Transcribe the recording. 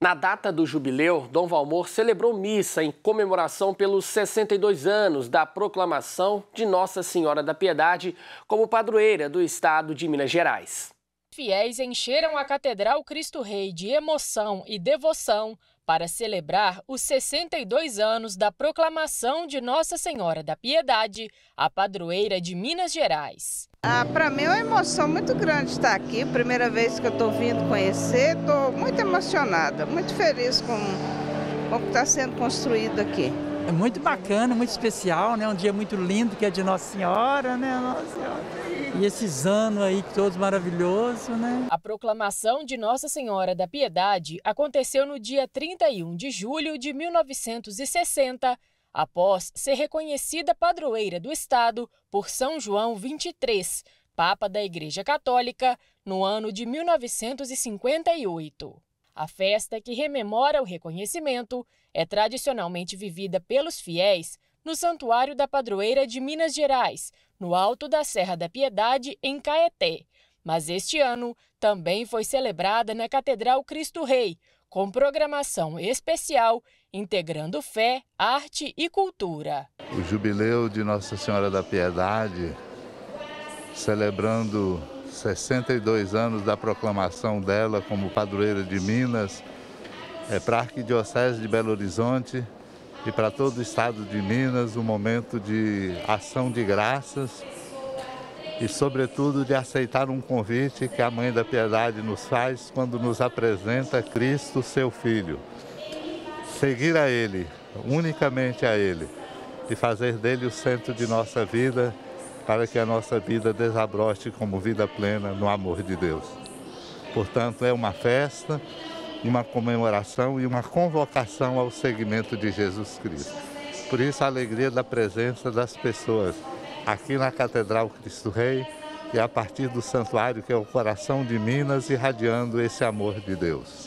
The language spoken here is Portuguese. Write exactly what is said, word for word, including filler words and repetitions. Na data do jubileu, Dom Valmor celebrou missa em comemoração pelos sessenta e dois anos da proclamação de Nossa Senhora da Piedade como padroeira do estado de Minas Gerais. Fiéis encheram a Catedral Cristo Rei de emoção e devoção para celebrar os sessenta e dois anos da proclamação de Nossa Senhora da Piedade, a padroeira de Minas Gerais. Ah, para mim é uma emoção muito grande estar aqui, primeira vez que eu estou vindo conhecer, estou muito emocionada, muito feliz com, com o que está sendo construído aqui. É muito bacana, muito especial, né? Um dia muito lindo que é de Nossa Senhora, né? Nossa Senhora. E esses anos aí todos maravilhosos, né? A proclamação de Nossa Senhora da Piedade aconteceu no dia trinta e um de julho de mil novecentos e sessenta, após ser reconhecida padroeira do estado por São João vinte e três, Papa da Igreja Católica, no ano de mil novecentos e cinquenta e oito. A festa, que rememora o reconhecimento, é tradicionalmente vivida pelos fiéis no Santuário da Padroeira de Minas Gerais, no alto da Serra da Piedade, em Caeté. Mas este ano também foi celebrada na Catedral Cristo Rei, com programação especial, integrando fé, arte e cultura. O jubileu de Nossa Senhora da Piedade, celebrando sessenta e dois anos da proclamação dela como padroeira de Minas, é para a Arquidiocese de Belo Horizonte e para todo o estado de Minas um momento de ação de graças e, sobretudo, de aceitar um convite que a Mãe da Piedade nos faz quando nos apresenta Cristo, seu Filho. Seguir a Ele, unicamente a Ele, e fazer dele o centro de nossa vida, para que a nossa vida desabroche como vida plena no amor de Deus. Portanto, é uma festa, uma comemoração e uma convocação ao seguimento de Jesus Cristo. Por isso, a alegria da presença das pessoas aqui na Catedral Cristo Rei e a partir do santuário, que é o coração de Minas, irradiando esse amor de Deus.